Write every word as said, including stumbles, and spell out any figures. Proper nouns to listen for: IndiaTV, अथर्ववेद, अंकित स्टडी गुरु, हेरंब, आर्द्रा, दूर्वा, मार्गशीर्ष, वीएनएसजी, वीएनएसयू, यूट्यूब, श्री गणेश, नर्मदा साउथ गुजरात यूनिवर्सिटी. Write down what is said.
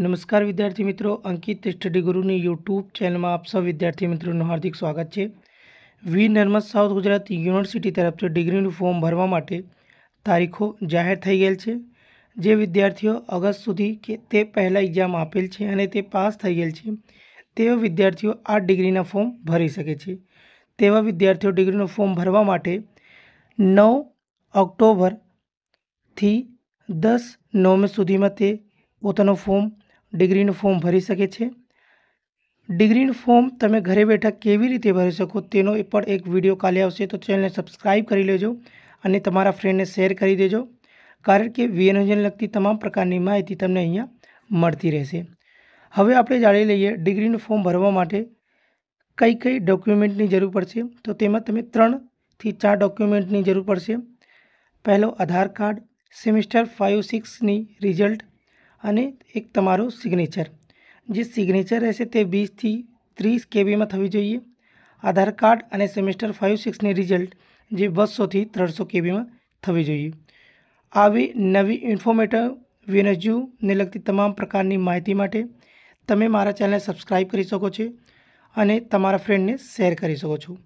नमस्कार विद्यार्थी मित्रों, अंकित स्टडी गुरु ने यूट्यूब चैनल में आप सब विद्यार्थी मित्रों हार्दिक स्वागत है। वी नर्मदा साउथ गुजरात यूनिवर्सिटी तरफ से डिग्रीनु फॉर्म भरवा माटे तारीखों जाहिर थई गेल छे। जे विद्यार्थीओ अगस्त सुधी के ते पहला एग्जाम आपेल छे अने ते पास थई गेल छे तेवा विद्यार्थीओ आ डिग्रीना फॉर्म भरी सके छे। तेवा विद्यार्थीओ डिग्रीनु फॉर्म भरवा माटे नौ ऑक्टोबर थी दस नवम्बर सुधीमां ते पोतानो फॉर्म डिग्रीनु फॉर्म भरी सके छे। डिग्रीनु फॉर्म तमे घरे बैठा केवी रीते भरी सको तेनो पण एक विडियो काले आवशे, तो चैनल ने सब्सक्राइब करी लेजो अने तमारा फ्रेंड ने शेर करी देजो, कारण के वीएनएसजी ने लगती तमाम प्रकारनी माहिती तमने अहींया मळती रहेशे। हवे आपणे जाणी लईए डिग्रीनु फॉर्म भरवा माटे कई कई डॉक्यूमेंटनी जरूर पड़शे। तो तेमां तमे त्रण थी चार डॉक्यूमेंटनी जरूर पड़शे। पहेलो Aadhaar card, semester five six नी रिजल्ट अने एक तमारो सिग्नेचर। जे सिग्नेचर रहेशे ते बीस थी तीस केबी में थवी जोईए। आधार कार्ड अने सेमेस्टर फाइव सिक्स ने रिजल्ट जे बस्सो थी त्रणसो केबी में थवी जोईए। आवी नवी इन्फॉर्मेटिव वीएनएसयू ने लगती तमाम प्रकारनी माहिती माटे तमे मारा चैनल सब्सक्राइब करी सको छो अने तमारा फ्रेंड ने शेर करी सको छो।